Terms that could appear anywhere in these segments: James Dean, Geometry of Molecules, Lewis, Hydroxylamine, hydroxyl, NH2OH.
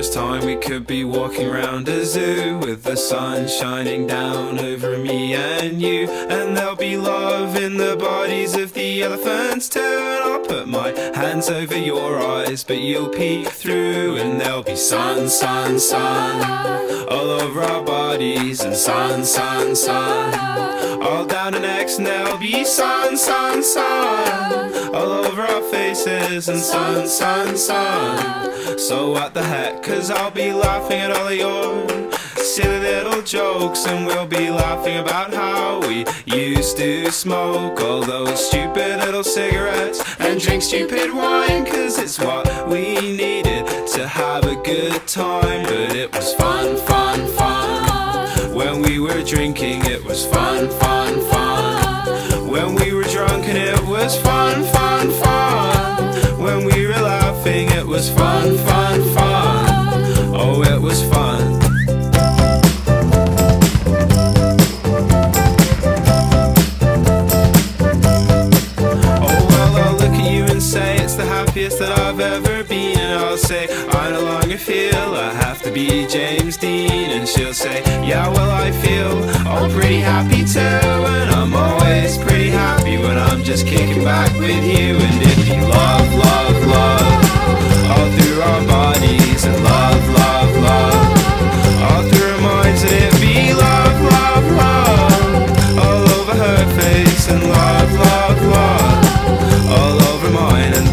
first time we could be walking around a zoo with the sun shining down over me and you, and there'll be love in the bodies of the elephants too. And I'll put my hands over your eyes, but you'll peek through, and there'll be sun, sun, sun all over our bodies, and sun, sun, sun all down our necks, and there'll be sun, sun, sun all over our faces, and sun, sun, sun. So what the heck, 'cause I'll be laughing at all of your silly little jokes, and we'll be laughing about how we used to smoke all those stupid little cigarettes and drink stupid wine, 'cause it's what we needed to have a good time. But it was fun, fun, fun when we were drinking. It was fun, fun, fun when we were drunk, and it was fun, fun, fun when we were laughing. It was fun, fun, fun. Oh, it was fun. That I've ever been, and I'll say, I no longer feel I have to be James Dean, and she'll say, yeah, well, I feel all pretty happy too, and I'm always pretty happy when I'm just kicking back with you. And it'd be love, love, love all through our bodies, and love, love, love all through our minds, and it'd be love, love, love all over her face, and love, love, love all over mine. And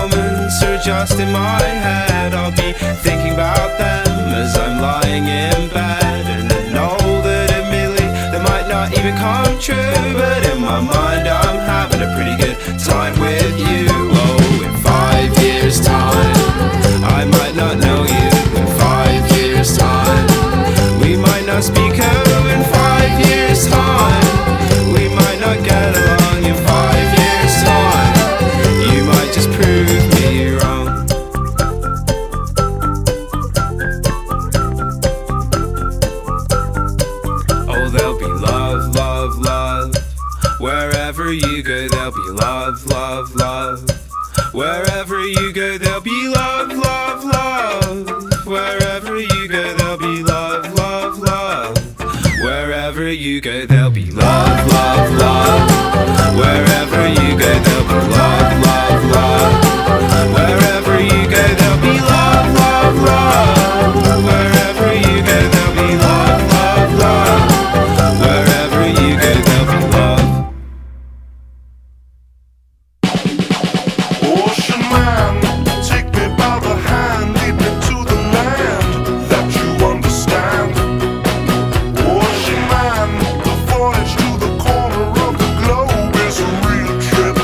moments are just in my head, I'll be thinking about them as I'm lying in bed, and I know that admittedly they might not even come true, but in my mind I'm having a pretty good time with you. Oh, in 5 years time I might not know you, in 5 years time we might not speak out, in 5 years time we might not get along, in 5 years time you might just prove me wrong. Oh, there'll be love, love, love wherever you go, there'll be love, love, love wherever you go, there'll be love, love, love wherever you go, there'll be love, love, love wherever you go, there'll be love, love, love wherever you go, there'll be love, love. Wherever you go, there'll be love, love, love wherever you go, there'll be love, love, love wherever you go, there'll be love. Ocean man, take me by the hand, lead me to the land that you understand. Ocean man, the voyage to the corner of the globe is a real trip.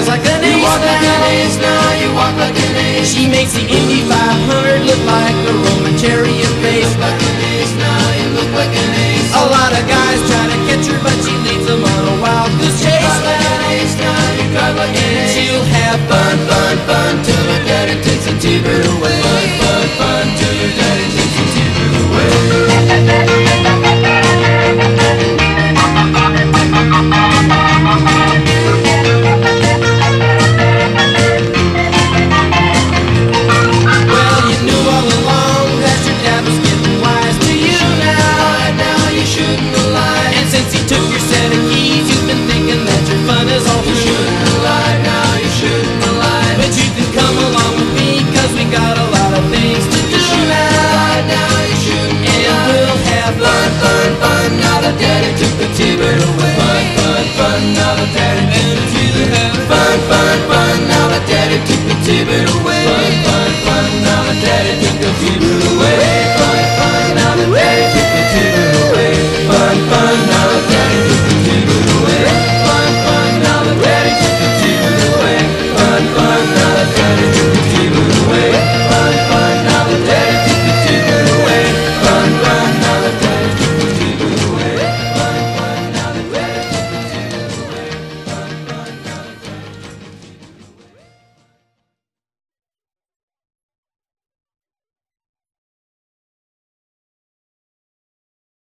eyes like an ace. You walk like an ace now, you walk like an ace. She makes the Indy 500 look like a Roman chariot race. You look like an ace now, you look like an ace. A lot of guys try to catch her, but she leads them on a wild goose chase. You drive like an ace now, you drive like an ace. She'll have fun, fun, fun till her daddy takes a T-bird away.